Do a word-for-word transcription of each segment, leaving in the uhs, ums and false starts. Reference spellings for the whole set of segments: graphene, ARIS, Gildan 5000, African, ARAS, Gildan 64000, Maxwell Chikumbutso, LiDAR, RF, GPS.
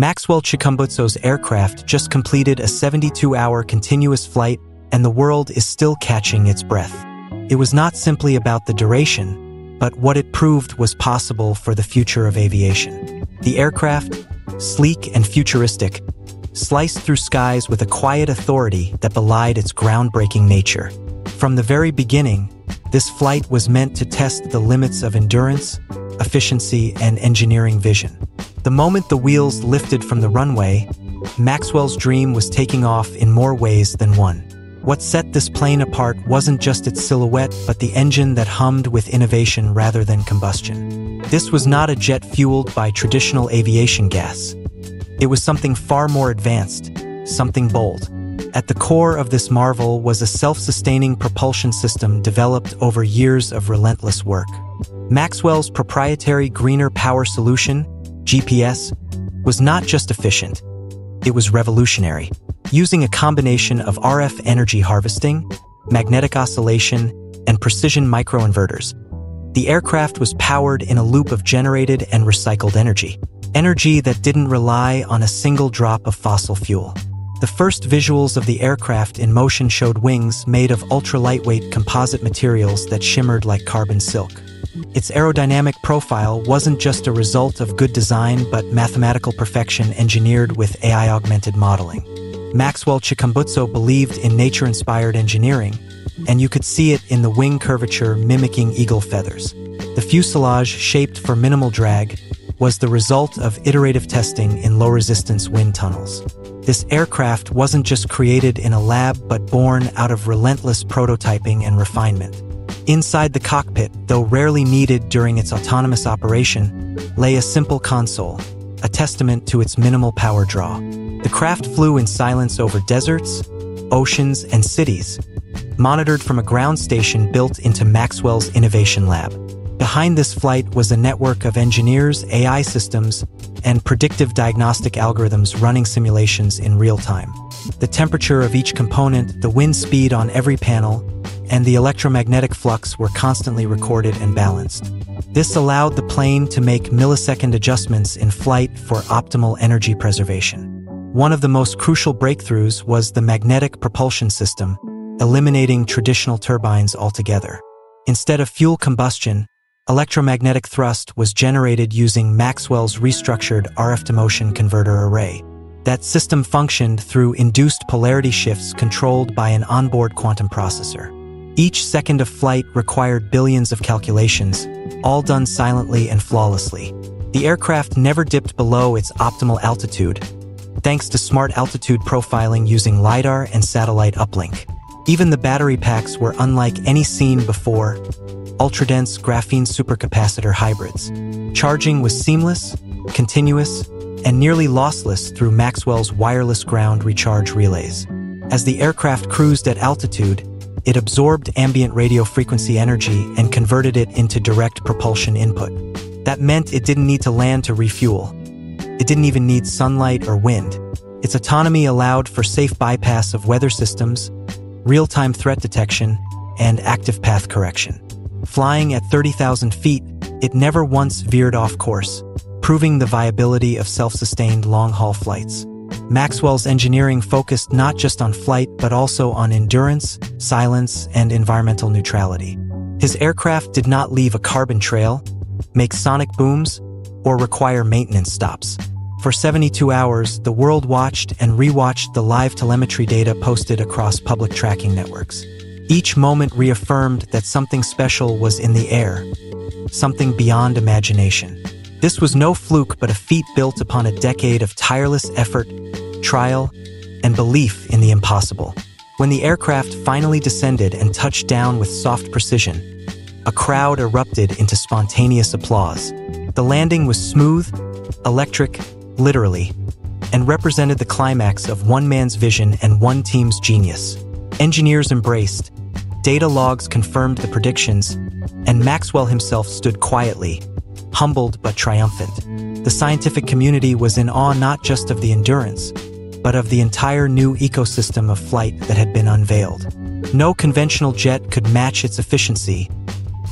Maxwell Chikumbutso's aircraft just completed a seventy-two hour continuous flight, and the world is still catching its breath. It was not simply about the duration, but what it proved was possible for the future of aviation. The aircraft, sleek and futuristic, sliced through skies with a quiet authority that belied its groundbreaking nature. From the very beginning, this flight was meant to test the limits of endurance, efficiency, and engineering vision. The moment the wheels lifted from the runway, Maxwell's dream was taking off in more ways than one. What set this plane apart wasn't just its silhouette, but the engine that hummed with innovation rather than combustion. This was not a jet fueled by traditional aviation gas. It was something far more advanced, something bold. At the core of this marvel was a self-sustaining propulsion system developed over years of relentless work. Maxwell's proprietary greener power solution, G P S, was not just efficient, it was revolutionary. Using a combination of R F energy harvesting, magnetic oscillation, and precision microinverters, the aircraft was powered in a loop of generated and recycled energy. Energy that didn't rely on a single drop of fossil fuel. The first visuals of the aircraft in motion showed wings made of ultra-lightweight composite materials that shimmered like carbon silk. Its aerodynamic profile wasn't just a result of good design but mathematical perfection engineered with A I-augmented modeling. Maxwell Chikumbutso believed in nature-inspired engineering, and you could see it in the wing curvature mimicking eagle feathers. The fuselage, shaped for minimal drag, was the result of iterative testing in low-resistance wind tunnels. This aircraft wasn't just created in a lab but born out of relentless prototyping and refinement. Inside the cockpit, though rarely needed during its autonomous operation, lay a simple console, a testament to its minimal power draw. The craft flew in silence over deserts, oceans, and cities, monitored from a ground station built into Maxwell's innovation lab. Behind this flight was a network of engineers, A I systems, and predictive diagnostic algorithms running simulations in real time. The temperature of each component, the wind speed on every panel, and the electromagnetic flux were constantly recorded and balanced. This allowed the plane to make millisecond adjustments in flight for optimal energy preservation. One of the most crucial breakthroughs was the magnetic propulsion system, eliminating traditional turbines altogether. Instead of fuel combustion, electromagnetic thrust was generated using Maxwell's restructured R F-to-motion converter array. That system functioned through induced polarity shifts controlled by an onboard quantum processor. Each second of flight required billions of calculations, all done silently and flawlessly. The aircraft never dipped below its optimal altitude, thanks to smart altitude profiling using LiDAR and satellite uplink. Even the battery packs were unlike any seen before, ultra-dense graphene supercapacitor hybrids. Charging was seamless, continuous, and nearly lossless through Maxwell's wireless ground recharge relays. As the aircraft cruised at altitude, it absorbed ambient radio frequency energy and converted it into direct propulsion input. That meant it didn't need to land to refuel. It didn't even need sunlight or wind. Its autonomy allowed for safe bypass of weather systems, real-time threat detection, and active path correction. Flying at thirty thousand feet, it never once veered off course, proving the viability of self-sustained long-haul flights. Maxwell's engineering focused not just on flight but also on endurance, silence, and environmental neutrality. His aircraft did not leave a carbon trail, make sonic booms, or require maintenance stops. For seventy-two hours, the world watched and rewatched the live telemetry data posted across public tracking networks. Each moment reaffirmed that something special was in the air, something beyond imagination. This was no fluke but a feat built upon a decade of tireless effort, trial, and belief in the impossible. When the aircraft finally descended and touched down with soft precision, a crowd erupted into spontaneous applause. The landing was smooth, electric, literally, and represented the climax of one man's vision and one team's genius. Engineers embraced, data logs confirmed the predictions, and Maxwell himself stood quietly, humbled but triumphant. The scientific community was in awe not just of the endurance, but of the entire new ecosystem of flight that had been unveiled. No conventional jet could match its efficiency,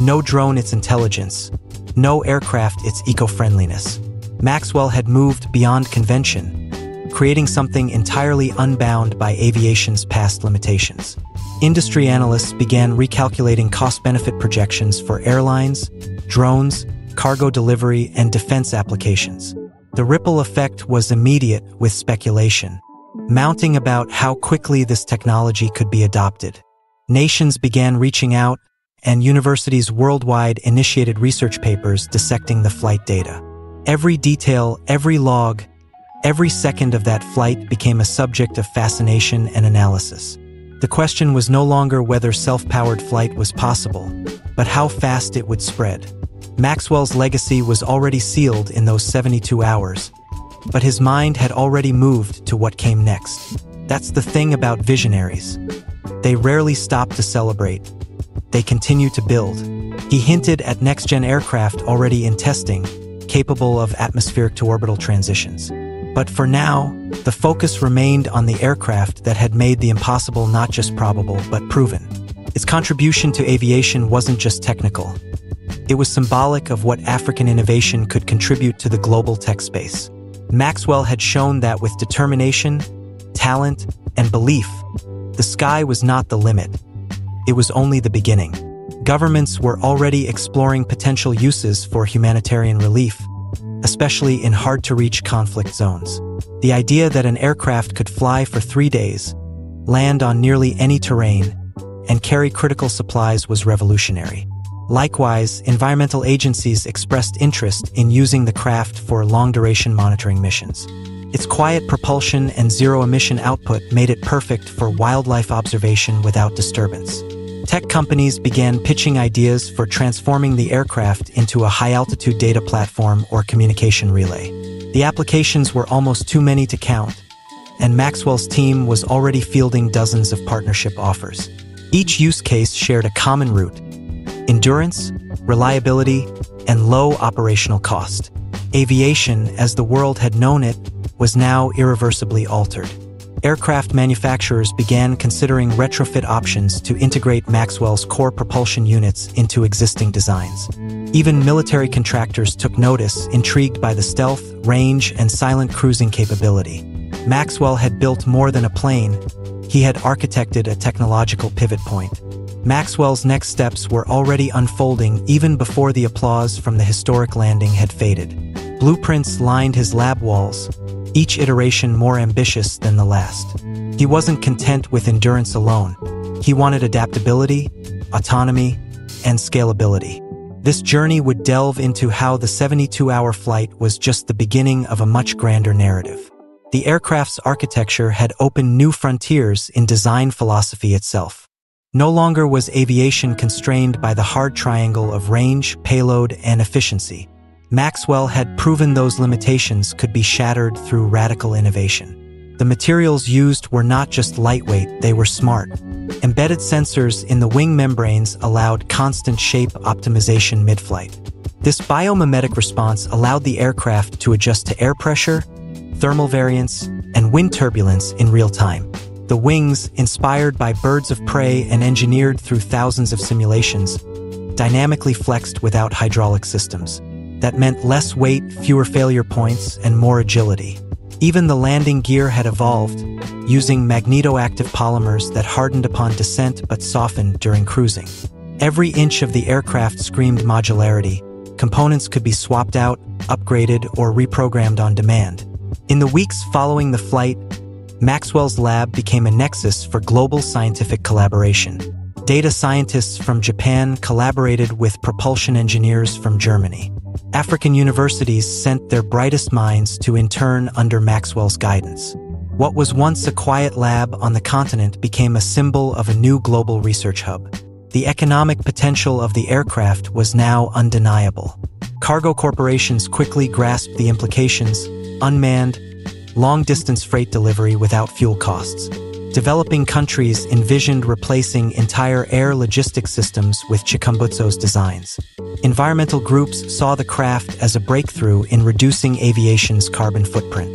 no drone its intelligence, no aircraft its eco-friendliness. Maxwell had moved beyond convention, creating something entirely unbound by aviation's past limitations. Industry analysts began recalculating cost-benefit projections for airlines, drones, cargo delivery, and defense applications. The ripple effect was immediate, with speculation mounting about how quickly this technology could be adopted. Nations began reaching out, and universities worldwide initiated research papers dissecting the flight data. Every detail, every log, every second of that flight became a subject of fascination and analysis. The question was no longer whether self-powered flight was possible, but how fast it would spread. Maxwell's legacy was already sealed in those seventy-two hours, but his mind had already moved to what came next. That's the thing about visionaries. They rarely stop to celebrate. They continue to build. He hinted at next-gen aircraft already in testing, capable of atmospheric-to-orbital transitions. But for now, the focus remained on the aircraft that had made the impossible not just probable, but proven. Its contribution to aviation wasn't just technical. It was symbolic of what African innovation could contribute to the global tech space. Maxwell had shown that with determination, talent, and belief, the sky was not the limit. It was only the beginning. Governments were already exploring potential uses for humanitarian relief, especially in hard-to-reach conflict zones. The idea that an aircraft could fly for three days, land on nearly any terrain, and carry critical supplies was revolutionary. Likewise, environmental agencies expressed interest in using the craft for long-duration monitoring missions. Its quiet propulsion and zero-emission output made it perfect for wildlife observation without disturbance. Tech companies began pitching ideas for transforming the aircraft into a high-altitude data platform or communication relay. The applications were almost too many to count, and Maxwell's team was already fielding dozens of partnership offers. Each use case shared a common root: endurance, reliability, and low operational cost. Aviation, as the world had known it, was now irreversibly altered. Aircraft manufacturers began considering retrofit options to integrate Maxwell's core propulsion units into existing designs. Even military contractors took notice, intrigued by the stealth, range, and silent cruising capability. Maxwell had built more than a plane. He had architected a technological pivot point. Maxwell's next steps were already unfolding even before the applause from the historic landing had faded. Blueprints lined his lab walls, each iteration more ambitious than the last. He wasn't content with endurance alone. He wanted adaptability, autonomy, and scalability. This journey would delve into how the seventy-two hour flight was just the beginning of a much grander narrative. The aircraft's architecture had opened new frontiers in design philosophy itself. No longer was aviation constrained by the hard triangle of range, payload, and efficiency. Maxwell had proven those limitations could be shattered through radical innovation. The materials used were not just lightweight, they were smart. Embedded sensors in the wing membranes allowed constant shape optimization mid-flight. This biomimetic response allowed the aircraft to adjust to air pressure, thermal variance, and wind turbulence in real time. The wings, inspired by birds of prey and engineered through thousands of simulations, dynamically flexed without hydraulic systems. That meant less weight, fewer failure points, and more agility. Even the landing gear had evolved, using magnetoactive polymers that hardened upon descent but softened during cruising. Every inch of the aircraft screamed modularity. Components could be swapped out, upgraded, or reprogrammed on demand. In the weeks following the flight, Maxwell's lab became a nexus for global scientific collaboration. Data scientists from Japan collaborated with propulsion engineers from Germany. African universities sent their brightest minds to intern under Maxwell's guidance. What was once a quiet lab on the continent became a symbol of a new global research hub. The economic potential of the aircraft was now undeniable. Cargo corporations quickly grasped the implications: unmanned, long-distance freight delivery without fuel costs. Developing countries envisioned replacing entire air logistics systems with Chikumbutso's designs. Environmental groups saw the craft as a breakthrough in reducing aviation's carbon footprint.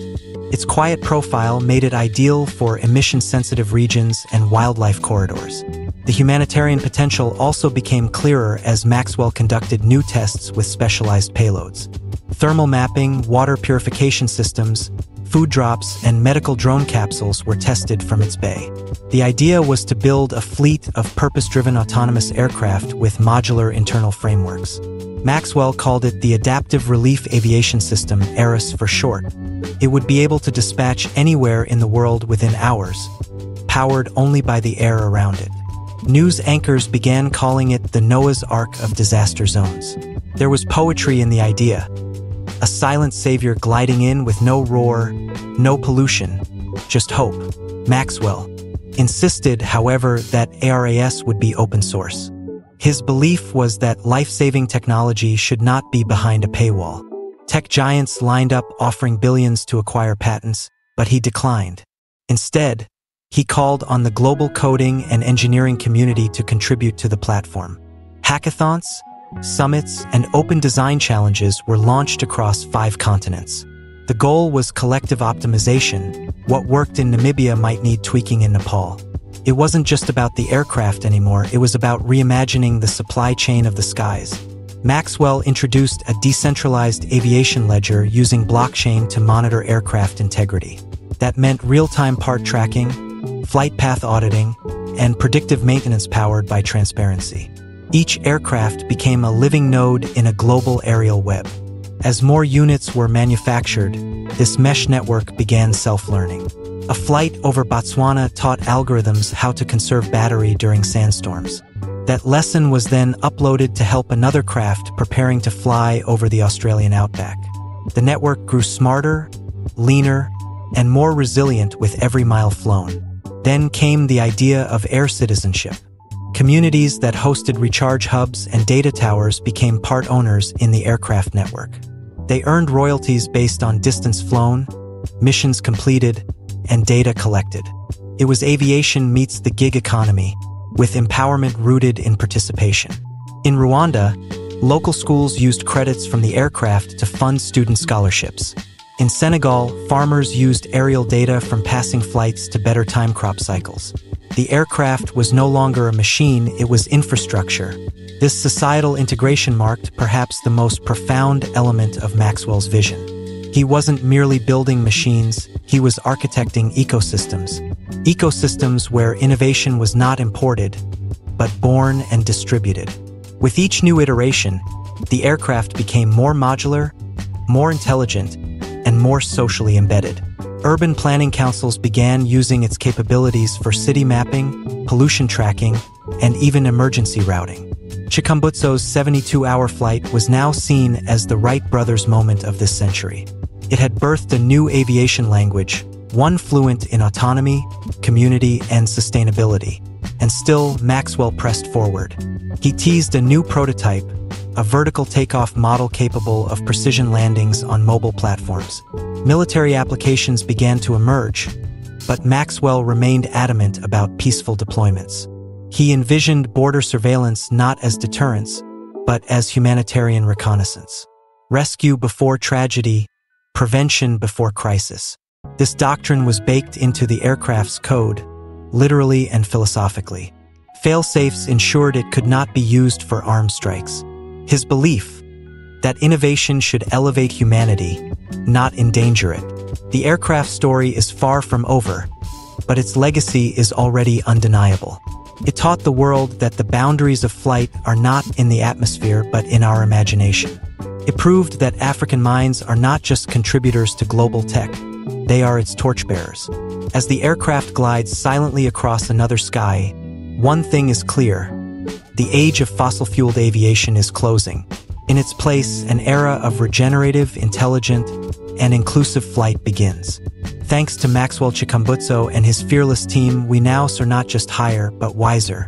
Its quiet profile made it ideal for emission-sensitive regions and wildlife corridors. The humanitarian potential also became clearer as Maxwell conducted new tests with specialized payloads. thermal mapping, water purification systems, food drops, and medical drone capsules were tested from its bay. The idea was to build a fleet of purpose-driven autonomous aircraft with modular internal frameworks. Maxwell called it the Adaptive Relief Aviation System, ARIS for short. It would be able to dispatch anywhere in the world within hours, powered only by the air around it. News anchors began calling it the Noah's Ark of disaster zones. There was poetry in the idea. A silent savior gliding in with no roar, no pollution, just hope. Maxwell insisted, however, that ARAS would be open source. His belief was that life-saving technology should not be behind a paywall. Tech giants lined up offering billions to acquire patents, but he declined. Instead, he called on the global coding and engineering community to contribute to the platform. Hackathons, summits, and open design challenges were launched across five continents. The goal was collective optimization. What worked in Namibia might need tweaking in Nepal. It wasn't just about the aircraft anymore, it was about reimagining the supply chain of the skies. Maxwell introduced a decentralized aviation ledger using blockchain to monitor aircraft integrity. That meant real-time part tracking, flight path auditing, and predictive maintenance powered by transparency. Each aircraft became a living node in a global aerial web. As more units were manufactured, this mesh network began self-learning. A flight over Botswana taught algorithms how to conserve battery during sandstorms. That lesson was then uploaded to help another craft preparing to fly over the Australian outback. The network grew smarter, leaner, and more resilient with every mile flown. Then came the idea of air citizenship. Communities that hosted recharge hubs and data towers became part owners in the aircraft network. They earned royalties based on distance flown, missions completed, and data collected. It was aviation meets the gig economy, with empowerment rooted in participation. In Rwanda, local schools used credits from the aircraft to fund student scholarships. In Senegal, farmers used aerial data from passing flights to better time crop cycles. The aircraft was no longer a machine, it was infrastructure. This societal integration marked perhaps the most profound element of Maxwell's vision. He wasn't merely building machines, he was architecting ecosystems. Ecosystems where innovation was not imported, but born and distributed. With each new iteration, the aircraft became more modular, more intelligent, and more socially embedded. Urban planning councils began using its capabilities for city mapping, pollution tracking, and even emergency routing. Chikumbutso's seventy-two hour flight was now seen as the Wright brothers' moment of this century. It had birthed a new aviation language, one fluent in autonomy, community, and sustainability. And still, Maxwell pressed forward. He teased a new prototype, a vertical takeoff model capable of precision landings on mobile platforms. Military applications began to emerge, but Maxwell remained adamant about peaceful deployments. He envisioned border surveillance not as deterrence, but as humanitarian reconnaissance. Rescue before tragedy, prevention before crisis. This doctrine was baked into the aircraft's code, literally and philosophically. Fail-safes ensured it could not be used for armed strikes. His belief that innovation should elevate humanity, not endanger it. The aircraft story is far from over, but its legacy is already undeniable. It taught the world that the boundaries of flight are not in the atmosphere, but in our imagination. It proved that African minds are not just contributors to global tech, they are its torchbearers. As the aircraft glides silently across another sky, one thing is clear. The age of fossil-fueled aviation is closing. In its place, an era of regenerative, intelligent, and inclusive flight begins. Thanks to Maxwell Chikumbutso and his fearless team, we now soar not just higher, but wiser.